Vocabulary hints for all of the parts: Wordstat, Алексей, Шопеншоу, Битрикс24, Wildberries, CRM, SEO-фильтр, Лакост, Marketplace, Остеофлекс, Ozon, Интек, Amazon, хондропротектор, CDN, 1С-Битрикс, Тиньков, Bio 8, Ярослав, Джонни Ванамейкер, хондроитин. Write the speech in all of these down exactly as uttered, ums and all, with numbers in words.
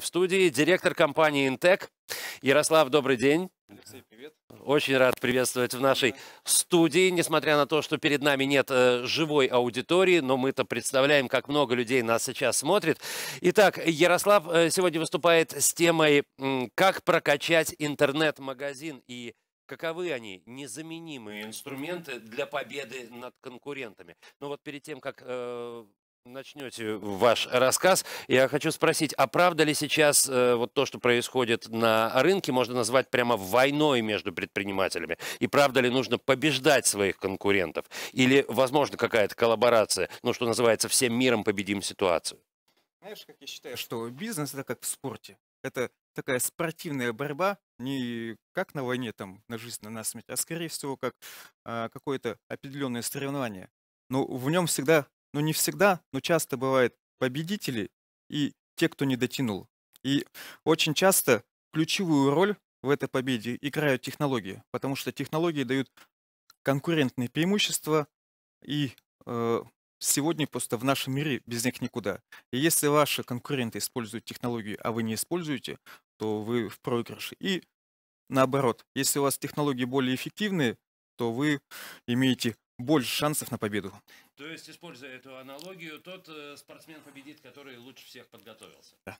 В студии директор компании Интек. Ярослав, добрый день. Алексей, привет. Очень рад приветствовать в нашей студии, несмотря на то, что перед нами нет э, живой аудитории, но мы-то представляем, как много людей нас сейчас смотрит. Итак, Ярослав э, сегодня выступает с темой э, «Как прокачать интернет-магазин» и каковы они, незаменимые инструменты для победы над конкурентами. Ну вот перед тем, как э, начнете ваш рассказ, я хочу спросить, а правда ли сейчас э, вот то, что происходит на рынке, можно назвать прямо войной между предпринимателями? И правда ли нужно побеждать своих конкурентов? Или, возможно, какая-то коллаборация, ну, что называется, всем миром победим ситуацию? Знаешь, как я считаю, что бизнес – это как в спорте. Это такая спортивная борьба, не как на войне, там, на жизнь, на насмерть, а, скорее всего, как а, какое-то определенное соревнование. Но в нем всегда, ну не всегда, но часто бывают победители и те, кто не дотянул. И очень часто ключевую роль в этой победе играют технологии, потому что технологии дают конкурентные преимущества, и э, сегодня просто в нашем мире без них никуда. И если ваши конкуренты используют технологии, а вы не используете, то вы в проигрыше. И наоборот, если у вас технологии более эффективные, то вы имеете больше шансов на победу. То есть, используя эту аналогию, тот э, спортсмен победит, который лучше всех подготовился. Да.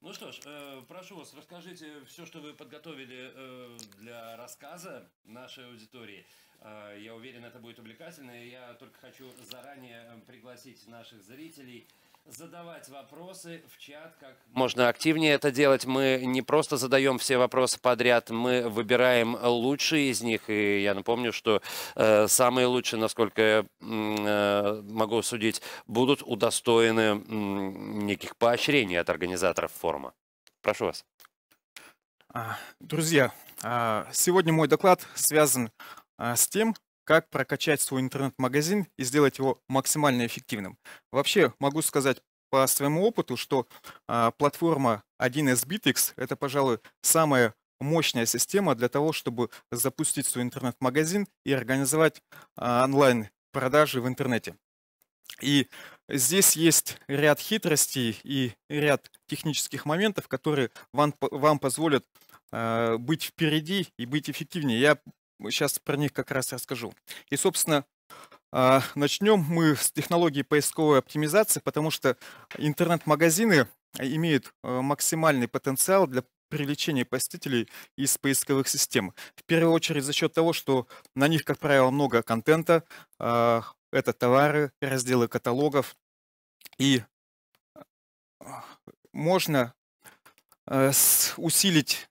Ну что ж, э, прошу вас, расскажите все, что вы подготовили э, для рассказа нашей аудитории. Э, я уверен, это будет увлекательно. Я только хочу заранее пригласить наших зрителей задавать вопросы в чат. Как можно активнее это делать. Мы не просто задаем все вопросы подряд, мы выбираем лучшие из них. И я напомню, что э, самые лучшие, насколько я э, могу судить, будут удостоены э, неких поощрений от организаторов форума. Прошу вас. Друзья, сегодня мой доклад связан с тем, как прокачать свой интернет-магазин и сделать его максимально эффективным. Вообще, могу сказать по своему опыту, что а, платформа один эс Битрикс – это, пожалуй, самая мощная система для того, чтобы запустить свой интернет-магазин и организовать а, онлайн-продажи в интернете. И здесь есть ряд хитростей и ряд технических моментов, которые вам, вам позволят а, быть впереди и быть эффективнее. Я сейчас про них как раз расскажу. И, собственно, начнем мы с технологии поисковой оптимизации, потому что интернет-магазины имеют максимальный потенциал для привлечения посетителей из поисковых систем. В первую очередь за счет того, что на них, как правило, много контента. Это товары, разделы каталогов. И можно усилить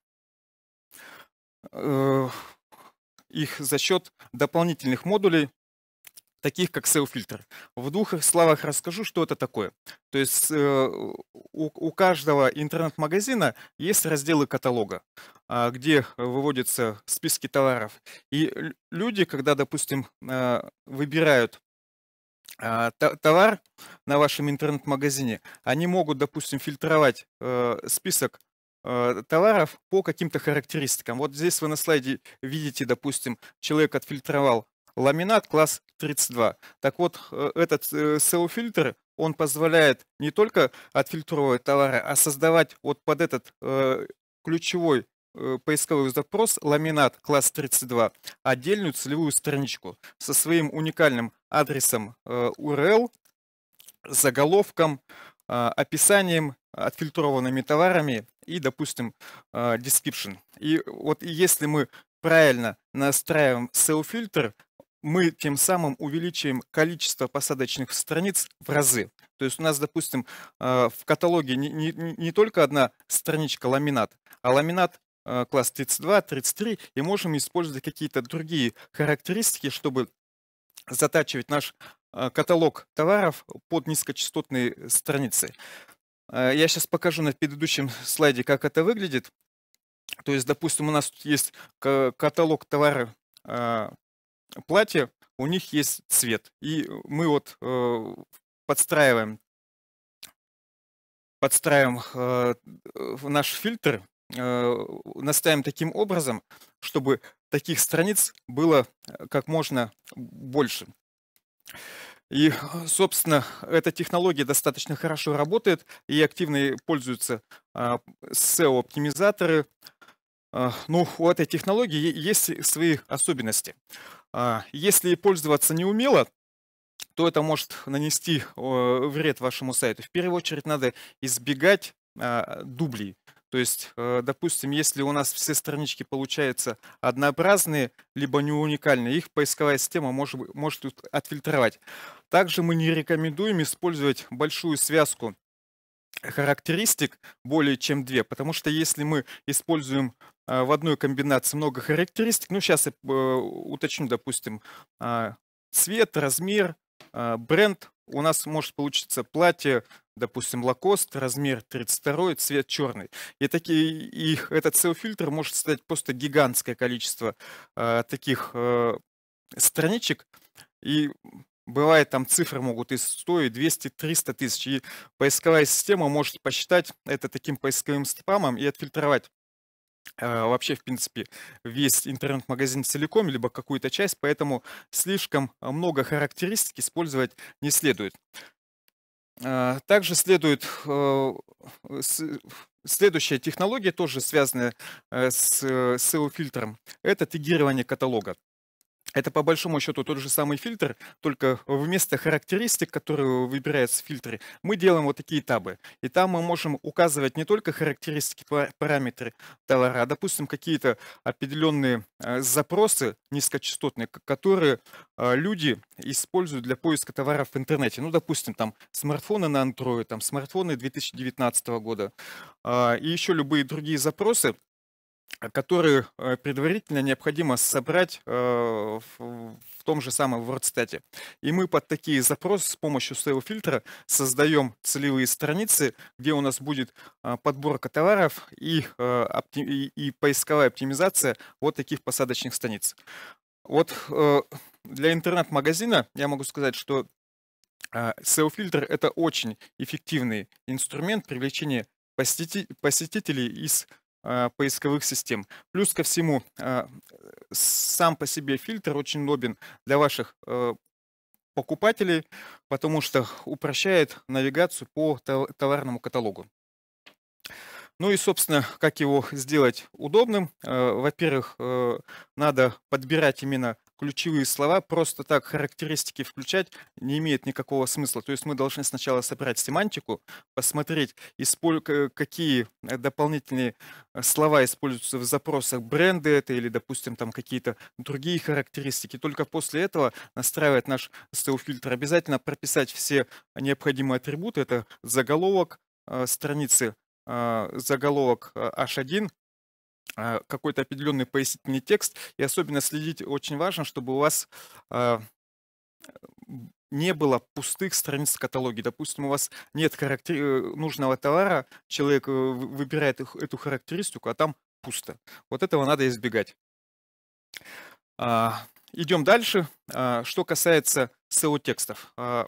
их за счет дополнительных модулей, таких как сео фильтр. В двух словах расскажу, что это такое. То есть э, у, у каждого интернет-магазина есть разделы каталога, э, где выводятся списки товаров. И люди, когда, допустим, э, выбирают э, товар на вашем интернет-магазине, они могут, допустим, фильтровать э, список товаров по каким-то характеристикам. Вот здесь вы на слайде видите, допустим, человек отфильтровал ламинат класс тридцать два. Так вот, этот сео фильтр, он позволяет не только отфильтровывать товары, а создавать вот под этот ключевой поисковый запрос ламинат класс тридцать два отдельную целевую страничку со своим уникальным адресом ю ар эл, заголовком, описанием, отфильтрованными товарами и, допустим, description. И вот если мы правильно настраиваем сео фильтр, мы тем самым увеличиваем количество посадочных страниц в разы. То есть у нас, допустим, в каталоге не, не, не только одна страничка ламинат, а ламинат класс тридцать два, тридцать три, и можем использовать какие-то другие характеристики, чтобы затачивать наш каталог товаров под низкочастотные страницы. Я сейчас покажу на предыдущем слайде, как это выглядит. То есть, допустим, у нас тут есть каталог товара платья, у них есть цвет. И мы вот подстраиваем, подстраиваем наш фильтр, настаиваем таким образом, чтобы таких страниц было как можно больше. И, собственно, эта технология достаточно хорошо работает, и активно ей пользуются сео-оптимизаторы. Но у этой технологии есть свои особенности. Если пользоваться неумело, то это может нанести вред вашему сайту. В первую очередь надо избегать дублей. То есть, допустим, если у нас все странички получаются однообразные, либо не уникальные, их поисковая система может, может отфильтровать. Также мы не рекомендуем использовать большую связку характеристик, более чем две, потому что если мы используем в одной комбинации много характеристик, ну сейчас я уточню, допустим, цвет, размер, бренд, у нас может получиться платье, допустим, лакост, размер тридцать два, цвет черный. И, такие, и этот сео-фильтр может создать просто гигантское количество э, таких э, страничек. И бывает, там цифры могут и сто, и двести, триста тысяч. И поисковая система может посчитать это таким поисковым спамом и отфильтровать э, вообще, в принципе, весь интернет-магазин целиком, либо какую-то часть. Поэтому слишком много характеристик использовать не следует. Также следует следующая технология, тоже связанная с сео-фильтром, это тегирование каталога. Это по большому счету тот же самый фильтр, только вместо характеристик, которые выбираются в фильтре, мы делаем вот такие табы. И там мы можем указывать не только характеристики, параметры товара, а, допустим, какие-то определенные запросы низкочастотные, которые люди используют для поиска товаров в интернете. Ну, допустим, там смартфоны на Android, там смартфоны две тысячи девятнадцатого года и еще любые другие запросы, которые предварительно необходимо собрать в том же самом Wordstat. И мы под такие запросы с помощью сео-фильтра создаем целевые страницы, где у нас будет подборка товаров и, и, и поисковая оптимизация вот таких посадочных страниц. Вот для интернет-магазина я могу сказать, что сео-фильтр – это очень эффективный инструмент привлечения посетителей из поисковых систем. Плюс ко всему, сам по себе фильтр очень удобен для ваших покупателей, потому что упрощает навигацию по товарному каталогу. Ну и, собственно, как его сделать удобным? Во-первых, надо подбирать именно ключевые слова, просто так характеристики включать не имеет никакого смысла. То есть мы должны сначала собрать семантику, посмотреть, какие дополнительные слова используются в запросах, бренды это или, допустим, там какие-то другие характеристики. Только после этого настраивать наш сео-фильтр. Обязательно прописать все необходимые атрибуты. Это заголовок страницы, заголовок эйч один, какой-то определенный пояснительный текст. И особенно следить очень важно, чтобы у вас э, не было пустых страниц в каталоге. Допустим, у вас нет характер... нужного товара, человек выбирает их, эту характеристику, а там пусто. Вот этого надо избегать. А, идем дальше. А, что касается сео-текстов. А,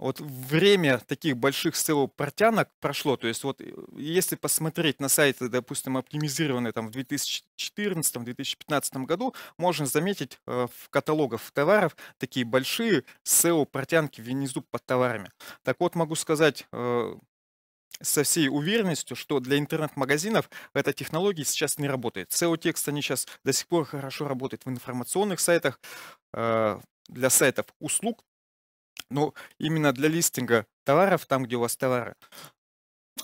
Вот время таких больших сео-портянок прошло, то есть вот если посмотреть на сайты, допустим, оптимизированные там в две тысячи четырнадцатом — две тысячи пятнадцатом году, можно заметить э, в каталогах товаров такие большие сео-портянки внизу под товарами. Так вот, могу сказать э, со всей уверенностью, что для интернет-магазинов эта технология сейчас не работает. сео-текст, они сейчас до сих пор хорошо работают в информационных сайтах, э, для сайтов услуг. Но именно для листинга товаров, там, где у вас товары,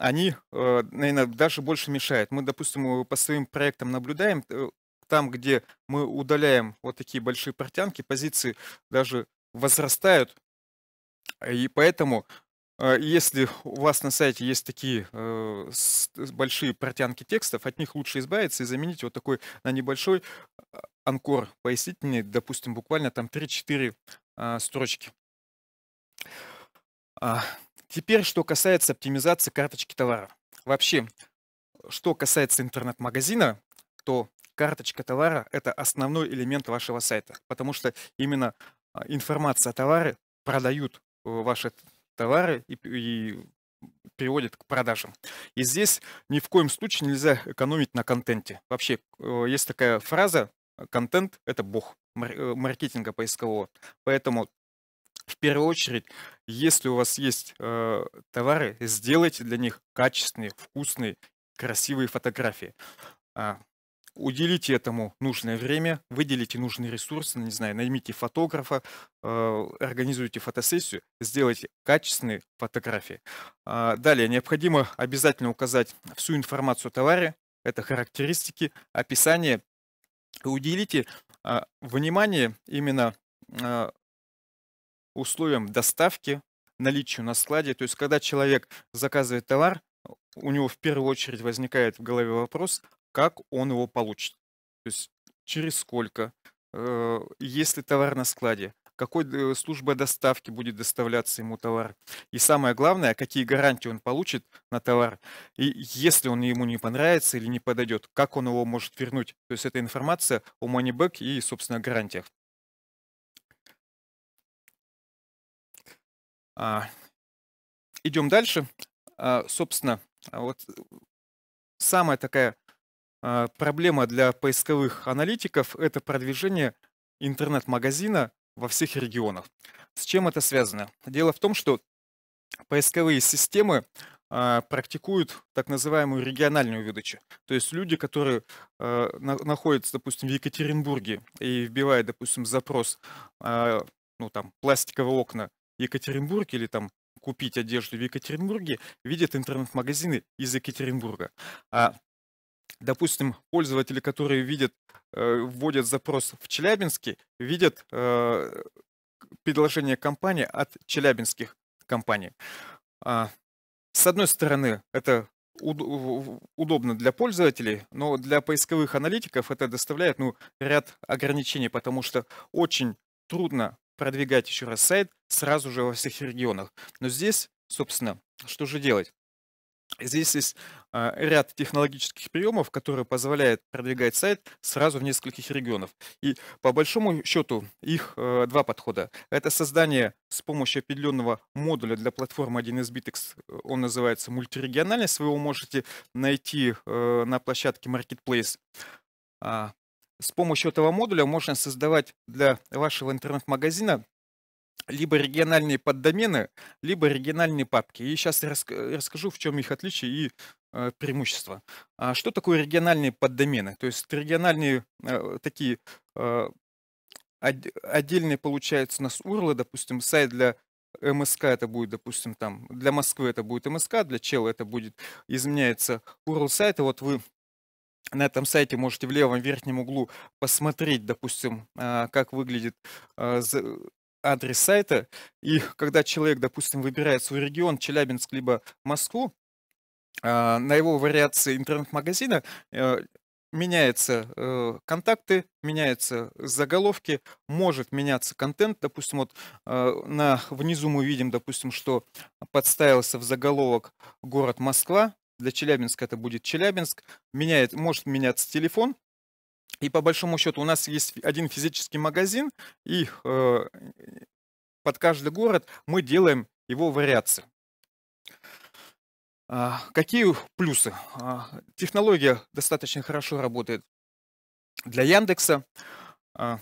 они, наверное, даже больше мешают. Мы, допустим, по своим проектам наблюдаем, там, где мы удаляем вот такие большие портянки, позиции даже возрастают. И поэтому, если у вас на сайте есть такие большие портянки текстов, от них лучше избавиться и заменить вот такой на небольшой анкор пояснительный, допустим, буквально там три-четыре строчки. Теперь, что касается оптимизации карточки товара. Вообще, что касается интернет-магазина, то карточка товара – это основной элемент вашего сайта, потому что именно информация о товаре продают ваши товары и, и приводит к продажам. И здесь ни в коем случае нельзя экономить на контенте. Вообще, есть такая фраза: «Контент – это бог маркетинга поискового». Поэтому В первую очередь, если у вас есть э, товары, сделайте для них качественные, вкусные, красивые фотографии. А, уделите этому нужное время, выделите нужные ресурсы, не знаю, наймите фотографа, э, организуйте фотосессию, сделайте качественные фотографии. А, далее, необходимо обязательно указать всю информацию о товаре, это характеристики, описание. Уделите а, внимание именно а, условиям доставки, наличию на складе. То есть, когда человек заказывает товар, у него в первую очередь возникает в голове вопрос, как он его получит. То есть, через сколько, э, есть ли товар на складе, какой службой доставки будет доставляться ему товар. И самое главное, какие гарантии он получит на товар. И если он ему не понравится или не подойдет, как он его может вернуть. То есть, это информация о манибэк и, собственно, гарантиях. А, идем дальше. А, собственно, вот самая такая а, проблема для поисковых аналитиков – это продвижение интернет-магазина во всех регионах. С чем это связано? Дело в том, что поисковые системы а, практикуют так называемую региональную выдачу. То есть люди, которые а, на, находятся, допустим, в Екатеринбурге и вбивают, допустим, запрос а, ну, там, пластиковые окна, Екатеринбург или там купить одежду в Екатеринбурге, видят интернет-магазины из Екатеринбурга. А, допустим, пользователи, которые видят, э, вводят запрос в Челябинске, видят э, предложение компании от челябинских компаний. А, с одной стороны, это уд- удобно для пользователей, но для поисковых аналитиков это доставляет ну, ряд ограничений, потому что очень трудно продвигать еще раз сайт сразу же во всех регионах. Но здесь, собственно, что же делать? Здесь есть а, ряд технологических приемов, которые позволяют продвигать сайт сразу в нескольких регионах. И по большому счету их а, два подхода. Это создание с помощью определенного модуля для платформы один эс-Битрикс, он называется мультирегиональность, вы его можете найти а, на площадке Marketplace. А, С помощью этого модуля можно создавать для вашего интернет-магазина либо региональные поддомены, либо региональные папки. И сейчас я расскажу, в чем их отличие и э, преимущества. А что такое региональные поддомены? То есть региональные э, такие э, од отдельные, получается, у нас урлы, допустим, сайт для МСК это будет, допустим, там, для Москвы это будет МСК, для Чела это будет, изменяется урл сайта. Вот вы на этом сайте можете в левом верхнем углу посмотреть, допустим, как выглядит адрес сайта. И когда человек, допустим, выбирает свой регион, Челябинск либо Москву, на его вариации интернет-магазина меняются контакты, меняются заголовки, может меняться контент. Допустим, вот на, внизу мы видим, допустим, что подставился в заголовок город Москва. Для Челябинска это будет Челябинск, меняет, может меняться телефон. И по большому счету у нас есть один физический магазин, и э, под каждый город мы делаем его вариации. А, какие плюсы? А, технология достаточно хорошо работает для Яндекса. А,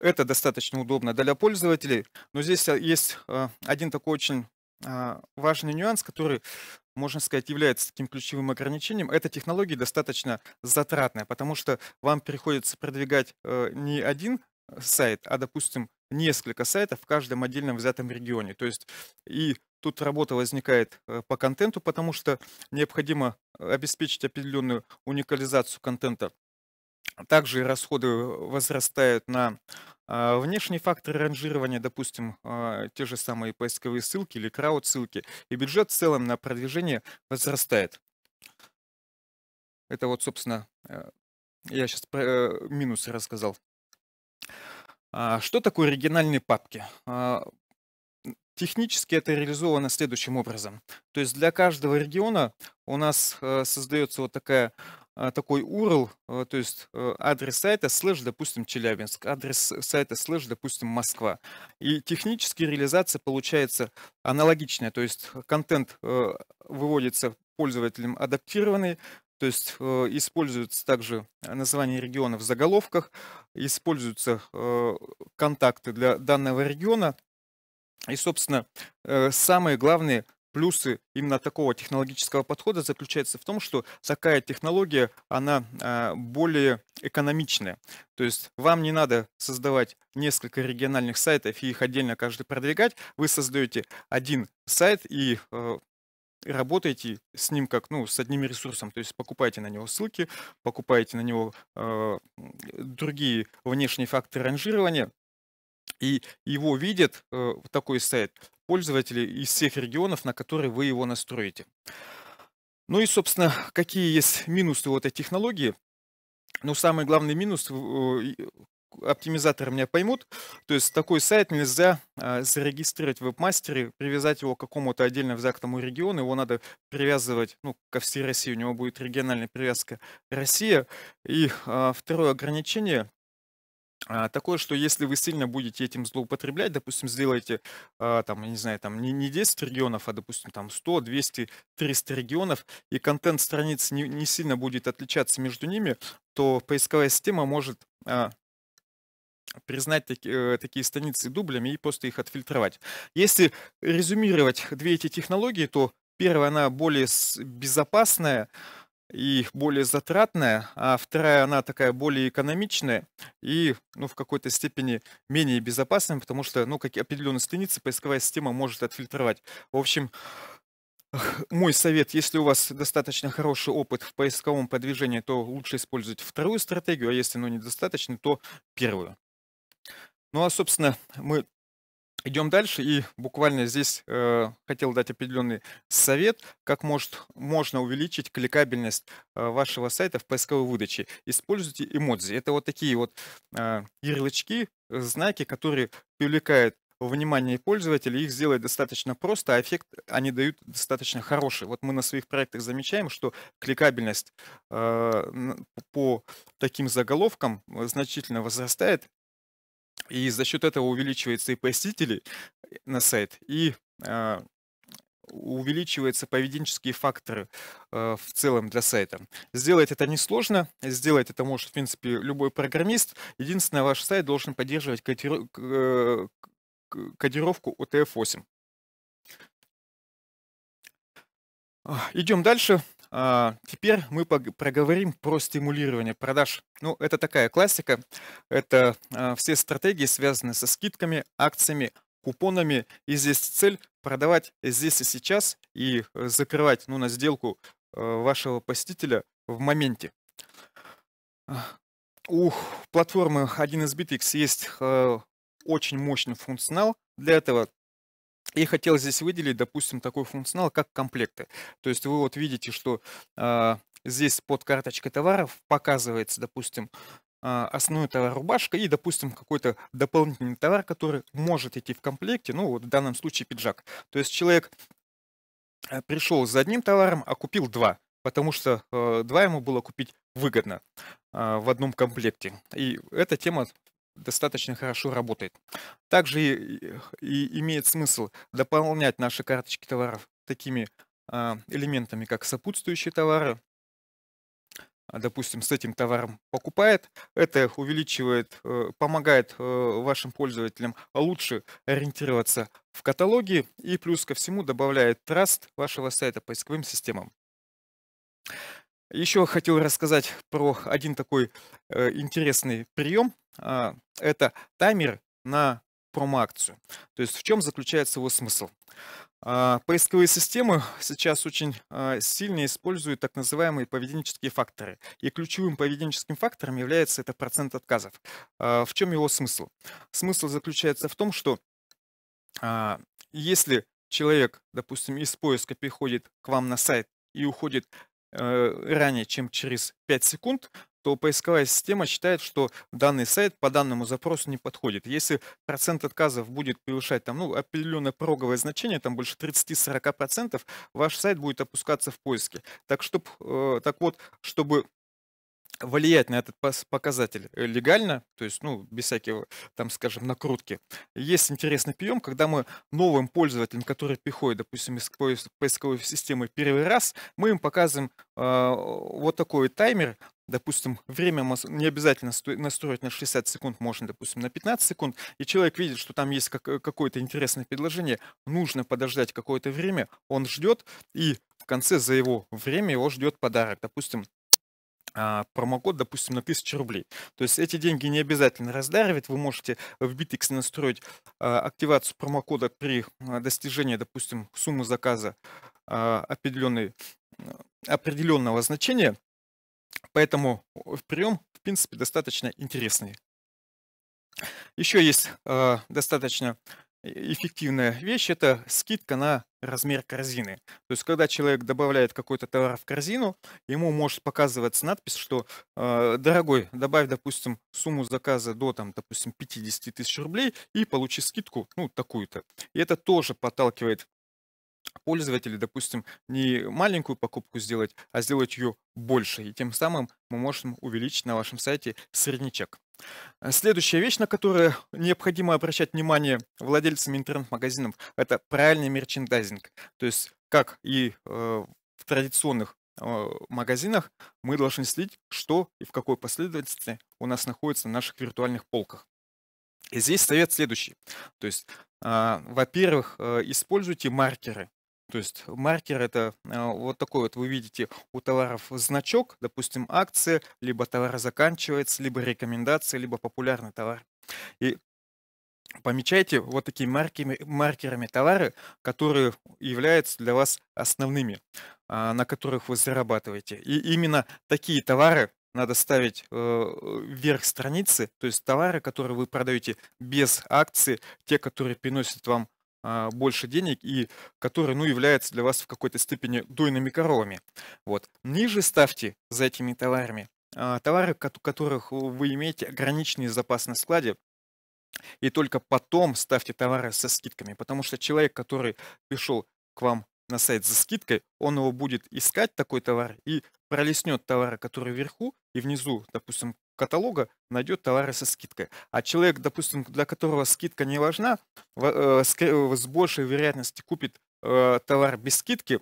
это достаточно удобно для пользователей. Но здесь есть а, один такой очень а, важный нюанс, который, можно сказать, является таким ключевым ограничением, эта технология достаточно затратная, потому что вам приходится продвигать не один сайт, а, допустим, несколько сайтов в каждом отдельном взятом регионе. То есть и тут работа возникает по контенту, потому что необходимо обеспечить определенную уникализацию контента. Также расходы возрастают на внешние факторы ранжирования, допустим, те же самые поисковые ссылки или крауд-ссылки. И бюджет в целом на продвижение возрастает. Это вот, собственно, я сейчас про минусы рассказал. Что такое региональные папки? Технически это реализовано следующим образом. То есть для каждого региона у нас создается вот такая... такой урл, то есть адрес сайта слэш, допустим, Челябинск, адрес сайта слэш, допустим, Москва. И технически реализация получается аналогичная, то есть контент выводится пользователям адаптированный, то есть используются также названия регионов в заголовках, используются контакты для данного региона, И, собственно, самые главные плюсы именно такого технологического подхода заключаются в том, что такая технология, она более экономичная. То есть вам не надо создавать несколько региональных сайтов и их отдельно каждый продвигать. Вы создаете один сайт и работаете с ним как ну, с одним ресурсом. То есть покупаете на него ссылки, покупаете на него другие внешние факторы ранжирования. И его видит э, такой сайт пользователи из всех регионов, на которые вы его настроите. Ну и, собственно, какие есть минусы у этой технологии? Ну, самый главный минус, э, оптимизаторы меня поймут, то есть такой сайт нельзя э, зарегистрировать в вебмастере, привязать его к какому-то отдельно взятому региону, его надо привязывать ну, ко всей России, у него будет региональная привязка Россия. И э, второе ограничение – такое, что если вы сильно будете этим злоупотреблять, допустим, сделаете там, не знаю, там не десять регионов, а, допустим, там сто, двести, триста регионов, и контент страниц не, не сильно будет отличаться между ними, то поисковая система может признать таки, такие страницы дублями и просто их отфильтровать. Если резюмировать две эти технологии, то первая, она более безопасная и более затратная, а вторая, она такая более экономичная и ну, в какой-то степени менее безопасная, потому что ну, как определенные страницы поисковая система может отфильтровать. В общем, мой совет, если у вас достаточно хороший опыт в поисковом продвижении, то лучше использовать вторую стратегию, а если ну, недостаточно, то первую. Ну а, собственно, мы идем дальше, и буквально здесь э, хотел дать определенный совет, как может, можно увеличить кликабельность э, вашего сайта в поисковой выдаче. Используйте эмодзи. Это вот такие вот э, ярлычки, знаки, которые привлекают внимание пользователей, их сделать достаточно просто, а эффект они дают достаточно хороший. Вот мы на своих проектах замечаем, что кликабельность э, по таким заголовкам значительно возрастает. И за счет этого увеличивается и посетители на сайт, и э, увеличиваются поведенческие факторы э, в целом для сайта. Сделать это несложно, сделать это может, в принципе, любой программист. Единственное, ваш сайт должен поддерживать кодиров... кодировку о тэ эф восемь. Идем дальше. Теперь мы проговорим про стимулирование продаж. Ну, это такая классика. Это все стратегии, связанные со скидками, акциями, купонами. И здесь цель продавать здесь и сейчас и закрывать ну, на сделку вашего посетителя в моменте. У платформы один эс Битрикс есть очень мощный функционал для этого. И хотел здесь выделить, допустим, такой функционал, как комплекты. То есть вы вот видите, что э, здесь под карточкой товаров показывается, допустим, э, основной товар рубашка и, допустим, какой-то дополнительный товар, который может идти в комплекте, ну, вот в данном случае пиджак. То есть человек пришел за одним товаром, а купил два, потому что э, два ему было купить выгодно э, в одном комплекте. И эта тема достаточно хорошо работает. Также и, и имеет смысл дополнять наши карточки товаров такими э, элементами, как сопутствующие товары. Допустим, с этим товаром покупает. Это увеличивает, э, помогает э, вашим пользователям лучше ориентироваться в каталоге и плюс ко всему добавляет траст вашего сайта поисковым системам. Еще хотел рассказать про один такой э, интересный прием. Э, это таймер на промо-акцию. То есть в чем заключается его смысл? Э, поисковые системы сейчас очень э, сильно используют так называемые поведенческие факторы. И ключевым поведенческим фактором является это процент отказов. Э, в чем его смысл? Смысл заключается в том, что э, если человек, допустим, из поиска переходит к вам на сайт и уходит ранее, чем через пять секунд, то поисковая система считает, что данный сайт по данному запросу не подходит. Если процент отказов будет превышать там, ну, определенное пороговое значение, там больше тридцати-сорока процентов, ваш сайт будет опускаться в поиске. Так, чтоб, э, так вот, чтобы влиять на этот показатель легально, то есть, ну, без всякого, там, скажем, накрутки. Есть интересный прием, когда мы новым пользователям, которые приходят, допустим, из поисковой системы первый раз, мы им показываем э, вот такой таймер допустим, время не обязательно настроить на шестьдесят секунд, можно, допустим, на пятнадцать секунд, и человек видит, что там есть какое-то интересное предложение, нужно подождать какое-то время, он ждет, и в конце за его время его ждет подарок, допустим, промокод, допустим, на тысячу рублей. То есть эти деньги не обязательно раздаривать. Вы можете в Битрикс настроить активацию промокода при достижении, допустим, суммы заказа определенной, определенного значения. Поэтому прием, в принципе, достаточно интересный. Еще есть достаточно эффективная вещь – это скидка на размер корзины. То есть, когда человек добавляет какой-то товар в корзину, ему может показываться надпись, что э, «Дорогой, добавь, допустим, сумму заказа до, там, допустим, пятидесяти тысяч рублей и получи скидку, ну, такую-то». И это тоже подталкивает пользователей, допустим, не маленькую покупку сделать, а сделать ее больше. И тем самым мы можем увеличить на вашем сайте средний чек. Следующая вещь, на которую необходимо обращать внимание владельцам интернет-магазинов, это правильный мерчендайзинг. То есть, как и э, в традиционных э, магазинах, мы должны следить, что и в какой последовательности у нас находится на наших виртуальных полках. И здесь совет следующий. То есть, э, во-первых, э, используйте маркеры. То есть маркер – это вот такой вот, вы видите у товаров значок, допустим, акция, либо товар заканчивается, либо рекомендация, либо популярный товар. И помечайте вот такими маркерами, маркерами товары, которые являются для вас основными, на которых вы зарабатываете. И именно такие товары надо ставить вверх страницы, то есть товары, которые вы продаете без акции, те, которые приносят вам больше денег и которые, ну, являются для вас в какой-то степени дойными коровами. Вот. Ниже ставьте за этими товарами товары, у которых вы имеете ограниченный запас на складе, и только потом ставьте товары со скидками, потому что человек, который пришел к вам на сайт за скидкой, он его будет искать, такой товар, и пролистнет товары, которые вверху, и внизу, допустим, каталога найдет товары со скидкой. А человек, допустим, для которого скидка не важна, с большей вероятностью купит товар без скидки,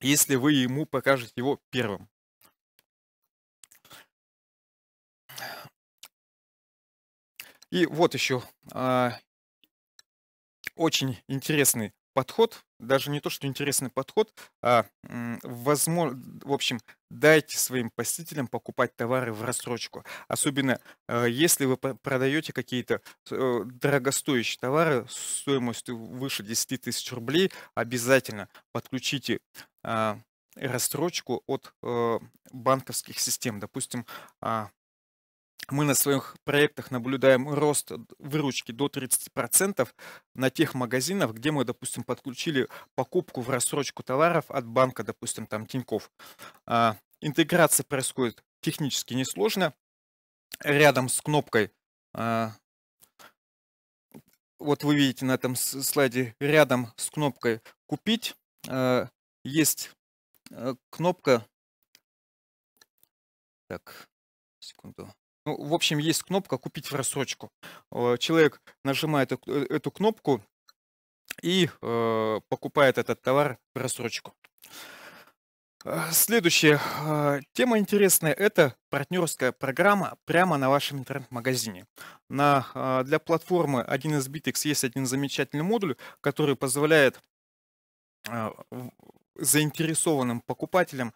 если вы ему покажете его первым. И вот еще очень интересный подход, даже не то, что интересный подход, а, возможно, в общем, дайте своим посетителям покупать товары в рассрочку. Особенно, если вы продаете какие-то дорогостоящие товары стоимостью выше десяти тысяч рублей, обязательно подключите рассрочку от банковских систем. Допустим, мы на своих проектах наблюдаем рост выручки до тридцати процентов на тех магазинах, где мы, допустим, подключили покупку в рассрочку товаров от банка, допустим, там Тиньков. А, интеграция происходит технически несложно. Рядом с кнопкой, а, вот вы видите на этом слайде, рядом с кнопкой «Купить» а, есть кнопка… Так, секунду. Ну, в общем, есть кнопка «Купить в рассрочку». Человек нажимает эту кнопку и покупает этот товар в рассрочку. Следующая тема интересная – это партнерская программа прямо на вашем интернет-магазине. Для платформы один эс Битрикс есть один замечательный модуль, который позволяет заинтересованным покупателям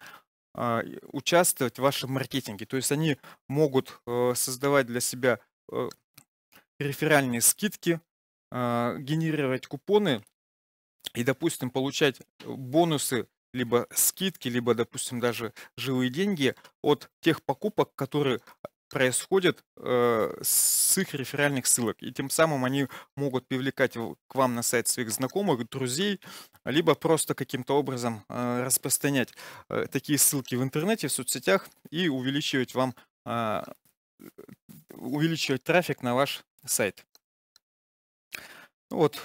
участвовать в вашем маркетинге. То есть они могут создавать для себя реферальные скидки, генерировать купоны и, допустим, получать бонусы, либо скидки, либо, допустим, даже живые деньги от тех покупок, которые происходят с их реферальных ссылок. И тем самым они могут привлекать к вам на сайт своих знакомых, друзей, либо просто каким-то образом распространять такие ссылки в интернете, в соцсетях и увеличивать вам, увеличивать трафик на ваш сайт. Вот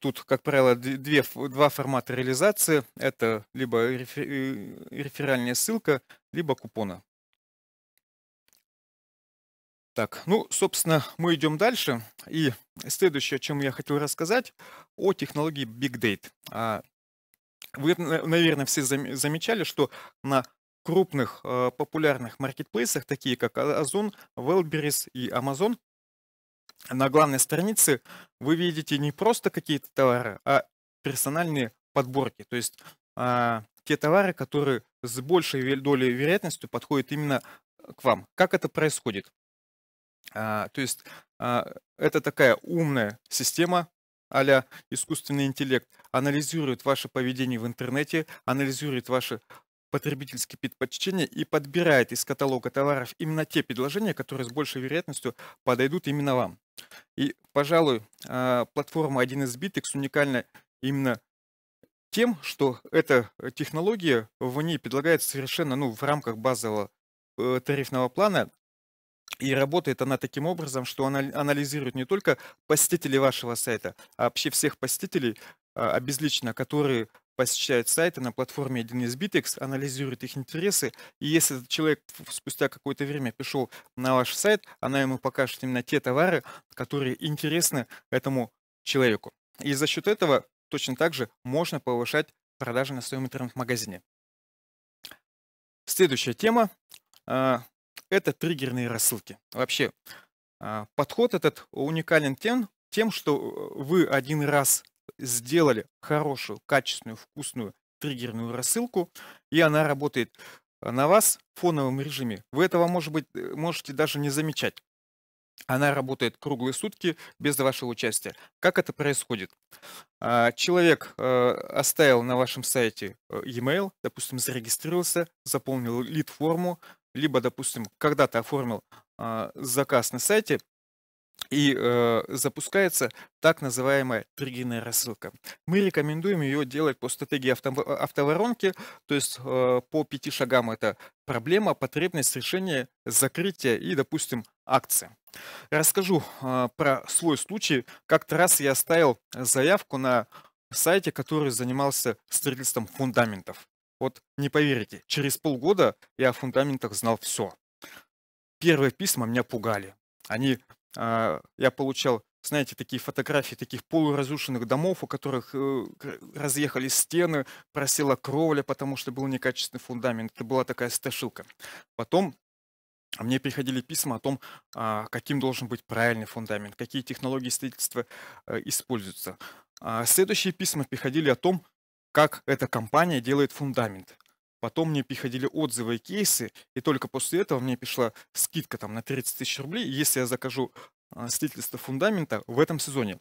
тут, как правило, две, два формата реализации. Это либо реферальная ссылка, либо купона. Так, ну, собственно, мы идем дальше. И следующее, о чем я хотел рассказать, о технологии Big Data. Вы, наверное, все замечали, что на крупных э, популярных маркетплейсах, такие как Ozon, Wildberries и Amazon, на главной странице вы видите не просто какие-то товары, а персональные подборки. То есть э, те товары, которые с большей долей вероятностью подходят именно к вам. Как это происходит? А, то есть а, это такая умная система а-ля искусственный интеллект, анализирует ваше поведение в интернете, анализирует ваши потребительские предпочтения и подбирает из каталога товаров именно те предложения, которые с большей вероятностью подойдут именно вам. И, пожалуй, а, платформа один эс-Битрикс уникальна именно тем, что эта технология в ней предлагает совершенно, ну, в рамках базового э, тарифного плана. И работает она таким образом, что она анализирует не только посетителей вашего сайта, а вообще всех посетителей обезлично, которые посещают сайты на платформе один эс-Битрикс, анализирует их интересы. И если этот человек спустя какое-то время пришел на ваш сайт, она ему покажет именно те товары, которые интересны этому человеку. И за счет этого точно так же можно повышать продажи на своем интернет-магазине. Следующая тема. Это триггерные рассылки. Вообще, подход этот уникален тем, тем, что вы один раз сделали хорошую, качественную, вкусную триггерную рассылку, и она работает на вас в фоновом режиме. Вы этого, может быть, можете даже не замечать. Она работает круглые сутки без вашего участия. Как это происходит? Человек оставил на вашем сайте e-mail, допустим, зарегистрировался, заполнил лид-форму, либо, допустим, когда-то оформил а, заказ на сайте, и а, запускается так называемая триггерная рассылка. Мы рекомендуем ее делать по стратегии авто, автоворонки, то есть а, по пяти шагам. Это проблема, потребность, решение, закрытие и, допустим, акция. Расскажу а, про свой случай. Как-то раз я оставил заявку на сайте, который занимался строительством фундаментов. Вот не поверите, через полгода я о фундаментах знал все. Первые письма меня пугали. Они, э, я получал, знаете, такие фотографии таких полуразрушенных домов, у которых э, разъехались стены, просела кровля, потому что был некачественный фундамент. Это была такая страшилка. Потом мне приходили письма о том, э, каким должен быть правильный фундамент, какие технологии строительства э, используются. А следующие письма приходили о том, как эта компания делает фундамент. Потом мне приходили отзывы и кейсы, и только после этого мне пришла скидка там, на тридцать тысяч рублей, если я закажу а, строительство фундамента в этом сезоне.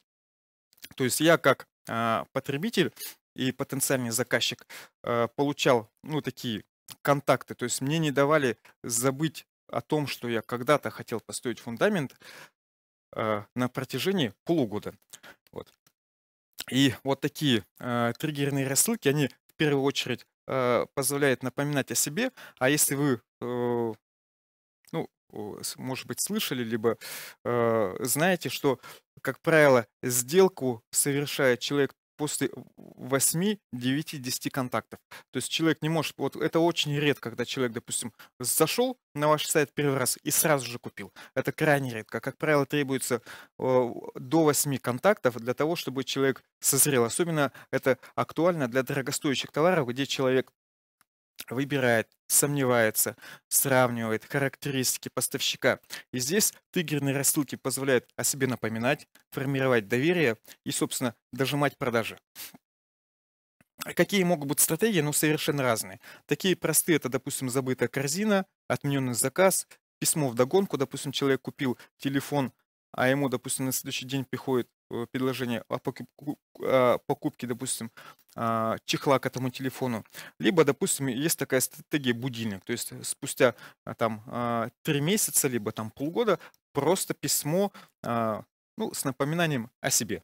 То есть я как а, потребитель и потенциальный заказчик а, получал ну, такие контакты, то есть мне не давали забыть о том, что я когда-то хотел построить фундамент а, на протяжении полугода. Вот. И вот такие э, триггерные рассылки, они в первую очередь э, позволяют напоминать о себе. А если вы, э, ну, может быть, слышали, либо э, знаете, что, как правило, сделку совершает человек после восьми, девяти, десяти контактов. То есть человек не может... Вот это очень редко, когда человек, допустим, зашел на ваш сайт первый раз и сразу же купил. Это крайне редко. Как правило, требуется э, до восьми контактов для того, чтобы человек созрел. Особенно это актуально для дорогостоящих товаров, где человек выбирает, сомневается, сравнивает характеристики поставщика. И здесь триггерные рассылки позволяют о себе напоминать, формировать доверие и, собственно, дожимать продажи. Какие могут быть стратегии? Ну, совершенно разные. Такие простые – это, допустим, забытая корзина, отмененный заказ, письмо вдогонку, допустим, человек купил телефон, а ему, допустим, на следующий день приходит предложение о покупке, допустим, чехла к этому телефону. Либо, допустим, есть такая стратегия будильник, то есть спустя там три месяца, либо там полгода просто письмо ну, с напоминанием о себе.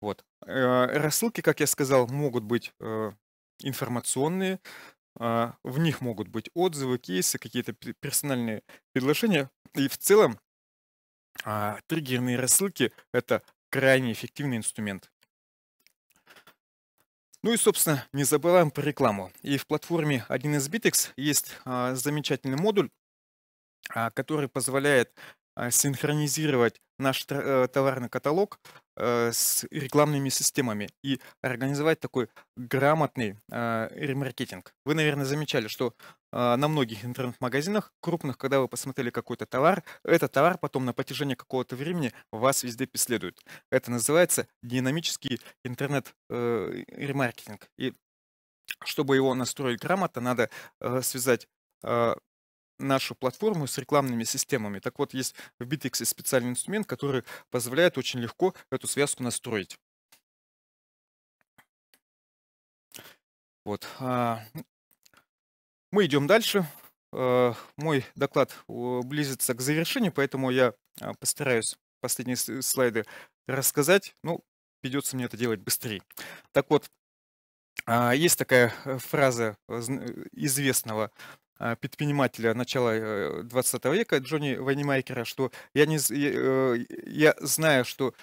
Вот. Рассылки, как я сказал, могут быть информационные, в них могут быть отзывы, кейсы, какие-то персональные предложения, и в целом триггерные рассылки – это крайне эффективный инструмент. Ну и, собственно, не забываем про рекламу. И в платформе один эс-Битрикс есть а, замечательный модуль, а, который позволяет синхронизировать наш товарный каталог с рекламными системами и организовать такой грамотный ремаркетинг. Вы, наверное, замечали, что на многих интернет-магазинах крупных, когда вы посмотрели какой-то товар, этот товар потом на протяжении какого-то времени вас везде преследует. Это называется динамический интернет-ремаркетинг. И чтобы его настроить грамотно, надо связать нашу платформу с рекламными системами. Так вот, есть в Битриксе специальный инструмент, который позволяет очень легко эту связку настроить. Вот. Мы идем дальше. Мой доклад близится к завершению, поэтому я постараюсь последние слайды рассказать. Ну, придется мне это делать быстрее. Так вот, есть такая фраза известного предпринимателя начала двадцатого века Джонни Ванамейкера, что я, не, я, я знаю, что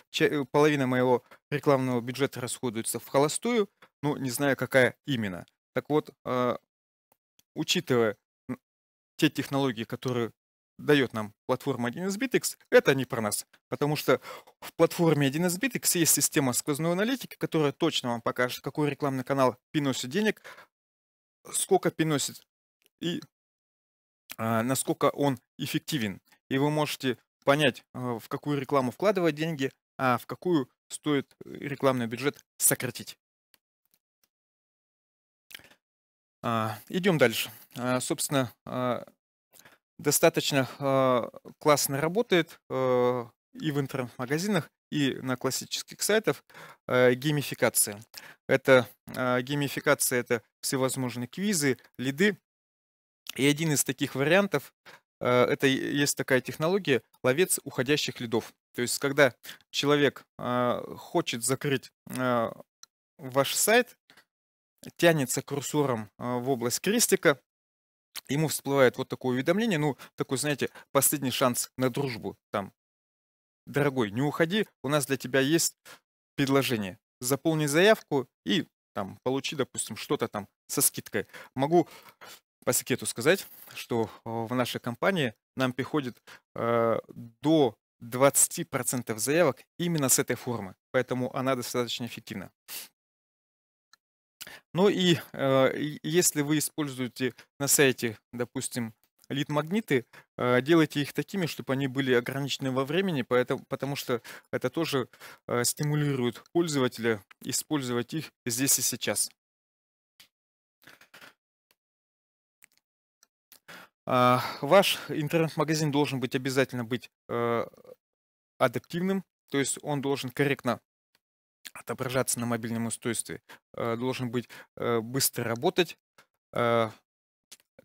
половина моего рекламного бюджета расходуется в холостую, но не знаю, какая именно. Так вот, учитывая те технологии, которые дает нам платформа один эс Битрикс, это не про нас, потому что в платформе один эс Битрикс есть система сквозной аналитики, которая точно вам покажет, какой рекламный канал приносит денег, сколько приносит и а, насколько он эффективен. И вы можете понять, а, в какую рекламу вкладывать деньги, а в какую стоит рекламный бюджет сократить. А, идем дальше. А, собственно, а, достаточно а, классно работает а, и в интернет-магазинах, и на классических сайтах э, геймификация. Это, э, геймификация – это всевозможные квизы, лиды. И один из таких вариантов э, – это есть такая технология «ловец уходящих лидов». То есть, когда человек э, хочет закрыть э, ваш сайт, тянется курсором э, в область крестика, ему всплывает вот такое уведомление, ну, такой, знаете, последний шанс на дружбу там. Дорогой, не уходи, у нас для тебя есть предложение. Заполни заявку и там получи, допустим, что-то там со скидкой. Могу по секрету сказать, что в нашей компании нам приходит э, до двадцати процентов заявок именно с этой формы, поэтому она достаточно эффективна. Ну и э, если вы используете на сайте, допустим, лид-магниты, делайте их такими, чтобы они были ограничены во времени, поэтому, потому что это тоже стимулирует пользователя использовать их здесь и сейчас. Ваш интернет-магазин должен быть обязательно быть адаптивным, то есть он должен корректно отображаться на мобильном устройстве, должен быть быстро работать.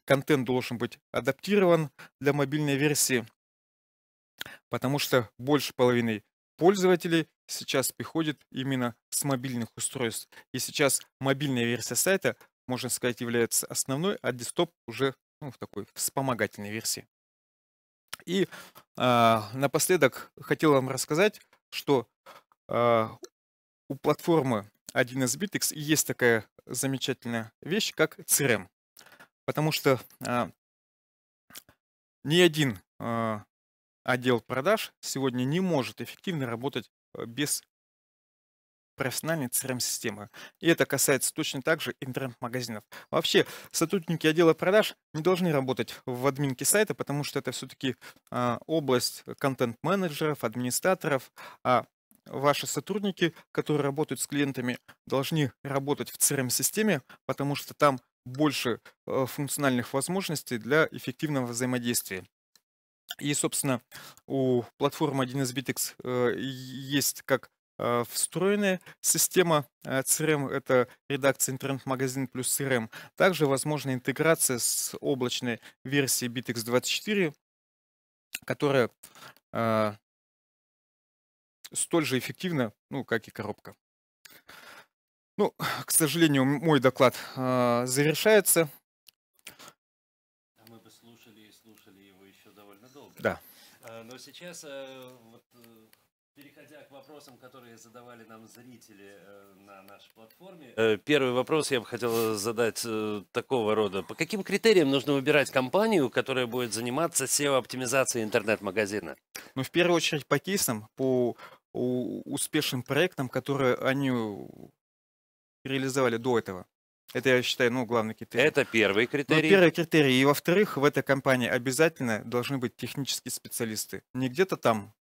Контент должен быть адаптирован для мобильной версии, потому что больше половины пользователей сейчас приходит именно с мобильных устройств. И сейчас мобильная версия сайта, можно сказать, является основной, а десктоп уже ну, в такой вспомогательной версии. И а, напоследок хотел вам рассказать, что а, у платформы один эс Битрикс есть такая замечательная вещь, как си ар эм. Потому что а, ни один а, отдел продаж сегодня не может эффективно работать без профессиональной си ар эм-системы. И это касается точно так же интернет-магазинов. Вообще, сотрудники отдела продаж не должны работать в админке сайта, потому что это все-таки а, область контент-менеджеров, администраторов. А ваши сотрудники, которые работают с клиентами, должны работать в си ар эм-системе, потому что там больше функциональных возможностей для эффективного взаимодействия. И, собственно, у платформы один эс Битрикс есть как встроенная система си ар эм, это редакция интернет-магазин плюс си ар эм. Также возможна интеграция с облачной версией Битрикс двадцать четыре, которая столь же эффективна, ну, как и коробка. Ну, к сожалению, мой доклад э, завершается. Мы бы слушали и слушали его еще довольно долго. Да. Но сейчас вот, Переходя к вопросам, которые задавали нам зрители на нашей платформе. Первый вопрос я бы хотел задать такого рода. По каким критериям нужно выбирать компанию, которая будет заниматься сео-оптимизацией интернет-магазина? Ну, в первую очередь по кейсам, по успешным проектам, которые они реализовали до этого. Это, я считаю, ну, главный критерий. Это первый критерий. Ну, первый критерий. И, во-вторых, в этой компании обязательно должны быть технические специалисты. Не где-то там.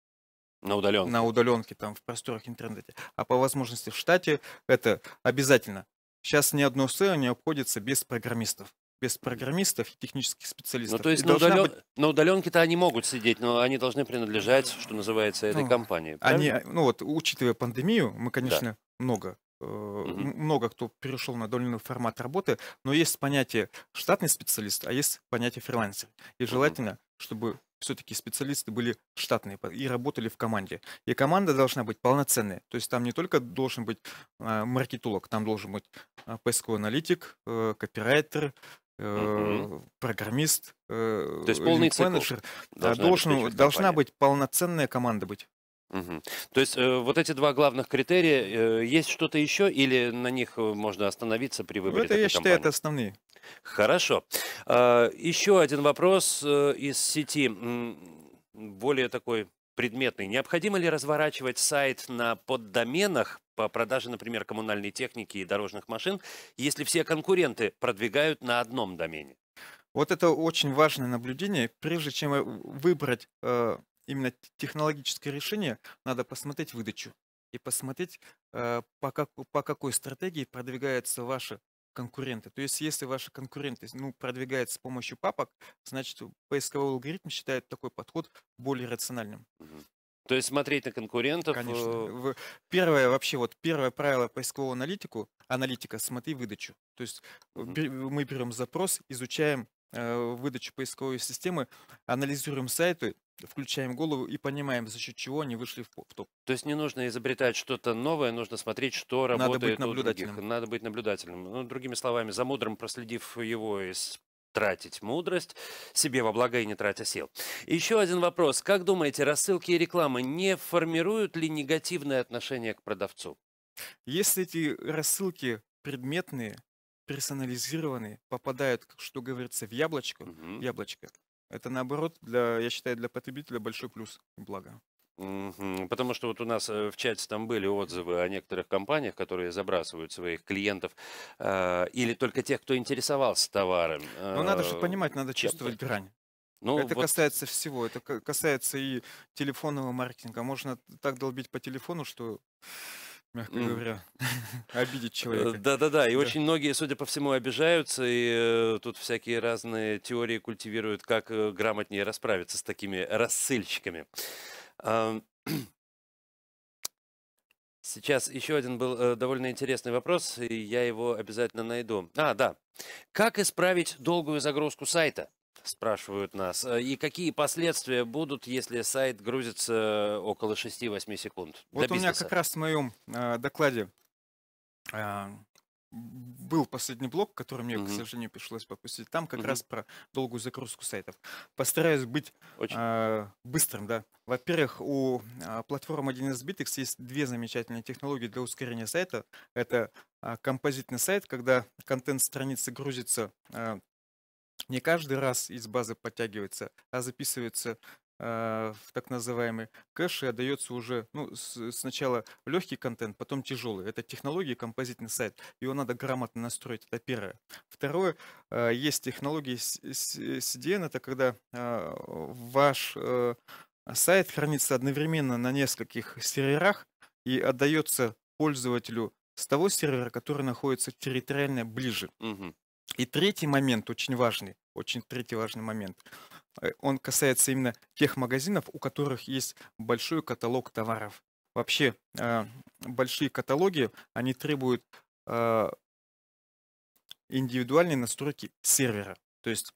На удаленке. На удаленке, там, в просторах интернете. А по возможности в штате это обязательно. Сейчас ни одно сео не обходится без программистов. Без программистов и технических специалистов. Ну, то есть на, удален... быть... на удаленке-то они могут сидеть, но они должны принадлежать, что называется, этой ну, компании. Правильно? Они, ну вот, учитывая пандемию, мы, конечно, да. много, э, угу. много кто перешел на удаленный формат работы, но есть понятие штатный специалист, а есть понятие фрилансер. И желательно, угу. чтобы все-таки специалисты были штатные и работали в команде. И команда должна быть полноценная. То есть там не только должен быть э, маркетолог, там должен быть э, поисковый аналитик, э, копирайтер, Uh-huh. программист, то есть полный цикл. Должна, должна быть полноценная команда быть. Uh-huh. То есть э, вот эти два главных критерия, э, есть что-то еще или на них можно остановиться при выборе? Это, я считаю, это основные. Хорошо. Э, еще один вопрос э, из сети, более такой предметный. Необходимо ли разворачивать сайт на поддоменах по продаже, например, коммунальной техники и дорожных машин, если все конкуренты продвигают на одном домене? Вот это очень важное наблюдение. Прежде чем выбрать э, именно технологическое решение, надо посмотреть выдачу и посмотреть, э, по, как, по какой стратегии продвигаются ваши конкуренты. То есть, если ваши конкуренты ну, продвигаются с помощью папок, значит, поисковый алгоритм считает такой подход более рациональным. То есть, смотреть на конкурентов... Конечно. Первое, вообще, вот, первое правило поискового аналитику, аналитика, смотри выдачу. То есть, угу. мы берем запрос, изучаем э, выдачу поисковой системы, анализируем сайты, включаем голову и понимаем, за счет чего они вышли в топ. То есть не нужно изобретать что-то новое, нужно смотреть, что работает у других. Надо быть наблюдательным. Ну, другими словами, за мудрым проследив его, тратить мудрость, себе во благо и не тратя сил. Еще один вопрос. Как думаете, рассылки и рекламы не формируют ли негативное отношение к продавцу? Если эти рассылки предметные, персонализированные, попадают, что говорится, в яблочко, угу. яблочко, это, наоборот, для, я считаю, для потребителя большой плюс, благо. Потому что вот у нас в чате там были отзывы о некоторых компаниях, которые забрасывают своих клиентов э, или только тех, кто интересовался товаром. Э, Но надо же понимать, надо чувствовать я... грань. Ну, это вот... касается всего, это касается и телефонного маркетинга. Можно так долбить по телефону, что... мягко говоря, обидеть человека. Да-да-да, и очень многие, судя по всему, обижаются, и тут всякие разные теории культивируют, как грамотнее расправиться с такими рассыльщиками. Сейчас еще один был довольно интересный вопрос, и я его обязательно найду. А, да. Как исправить долгую загрузку сайта? Спрашивают нас. И какие последствия будут, если сайт грузится около шести-восьми секунд? Вот у меня как раз в моем э, докладе э, был последний блок, который мне, mm-hmm. к сожалению, пришлось пропустить. Там как mm-hmm. раз про долгую загрузку сайтов. Постараюсь быть э, быстрым. Да. Во-первых, у э, платформы один эс-Битрикс есть две замечательные технологии для ускорения сайта. Это э, композитный сайт, когда контент страницы грузится э, не каждый раз из базы подтягивается, а записывается э, в так называемый кэш и отдается уже ну, с, сначала легкий контент, потом тяжелый. Это технология композитный сайт. Его надо грамотно настроить. Это первое. Второе. Э, есть технологии си ди эн. Это когда э, ваш э, сайт хранится одновременно на нескольких серверах и отдается пользователю с того сервера, который находится территориально ближе. Угу. И третий момент, очень важный, очень третий важный момент, он касается именно тех магазинов, у которых есть большой каталог товаров. Вообще, э, большие каталоги, они требуют э, индивидуальной настройки сервера. То есть,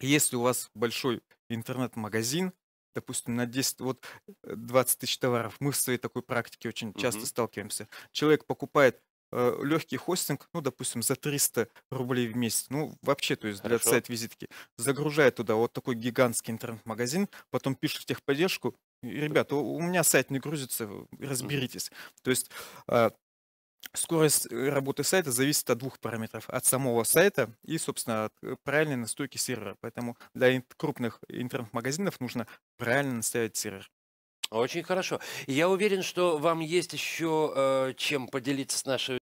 если у вас большой интернет-магазин, допустим, на десять, вот двадцать тысяч товаров, мы в своей такой практике очень [S2] Mm-hmm. [S1] Часто сталкиваемся. Человек покупает легкий хостинг, ну, допустим, за триста рублей в месяц, ну, вообще, то есть для сайт-визитки, загружает туда вот такой гигантский интернет-магазин, потом пишет в техподдержку, Ребята, у меня сайт не грузится, разберитесь. То есть скорость работы сайта зависит от двух параметров. От самого сайта и, собственно, от правильной настройки сервера. Поэтому для крупных интернет-магазинов нужно правильно настраивать сервер. Очень хорошо. Я уверен, что вам есть еще э, чем поделиться с нашей